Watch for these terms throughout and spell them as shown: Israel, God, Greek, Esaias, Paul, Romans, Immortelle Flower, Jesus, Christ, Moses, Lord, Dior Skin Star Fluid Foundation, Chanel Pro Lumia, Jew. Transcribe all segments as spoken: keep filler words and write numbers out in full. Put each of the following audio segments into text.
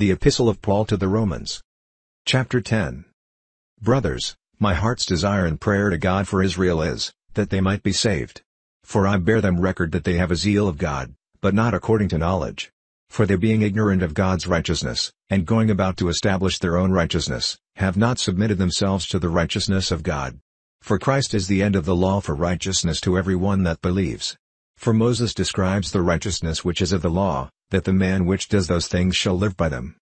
The Epistle of Paul to the Romans. Chapter ten. Brothers, my heart's desire and prayer to God for Israel is, that they might be saved. For I bear them record that they have a zeal of God, but not according to knowledge. For they being ignorant of God's righteousness, and going about to establish their own righteousness, have not submitted themselves to the righteousness of God. For Christ is the end of the law for righteousness to every one that believes. For Moses describes the righteousness which is of the law, that the man which does those things shall live by them.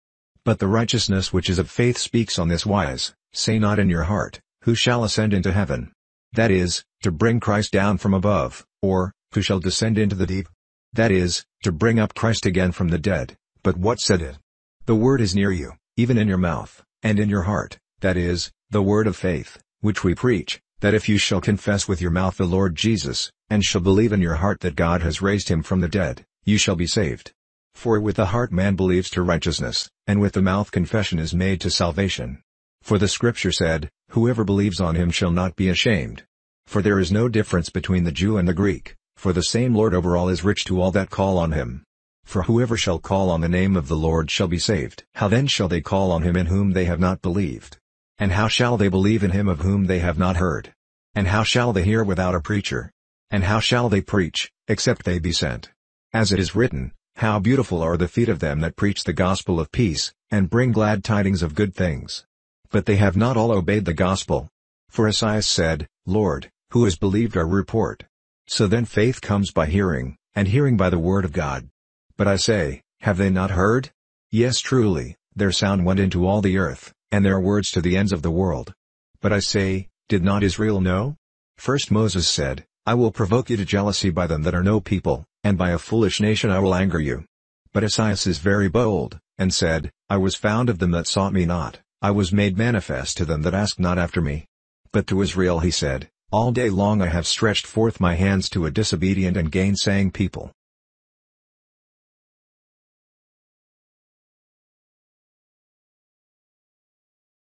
But the righteousness which is of faith speaks on this wise, say not in your heart, who shall ascend into heaven? That is, to bring Christ down from above, or, who shall descend into the deep? That is, to bring up Christ again from the dead. But what said it? The word is near you, even in your mouth, and in your heart, that is, the word of faith, which we preach, that if you shall confess with your mouth the Lord Jesus, and shall believe in your heart that God has raised him from the dead, you shall be saved. For with the heart man believes to righteousness, and with the mouth confession is made to salvation. For the Scripture said, whoever believes on him shall not be ashamed. For there is no difference between the Jew and the Greek, for the same Lord over all is rich to all that call on him. For whoever shall call on the name of the Lord shall be saved. How then shall they call on him in whom they have not believed? And how shall they believe in him of whom they have not heard? And how shall they hear without a preacher? And how shall they preach, except they be sent? As it is written, how beautiful are the feet of them that preach the gospel of peace, and bring glad tidings of good things. But they have not all obeyed the gospel. For Esaias said, Lord, who has believed our report? So then faith comes by hearing, and hearing by the word of God. But I say, have they not heard? Yes, truly, their sound went into all the earth, and their words to the ends of the world. But I say, did not Israel know? First Moses said, I will provoke you to jealousy by them that are no people, and by a foolish nation I will anger you. But Esaias is very bold, and said, I was found of them that sought me not, I was made manifest to them that asked not after me. But to Israel he said, all day long I have stretched forth my hands to a disobedient and gainsaying people.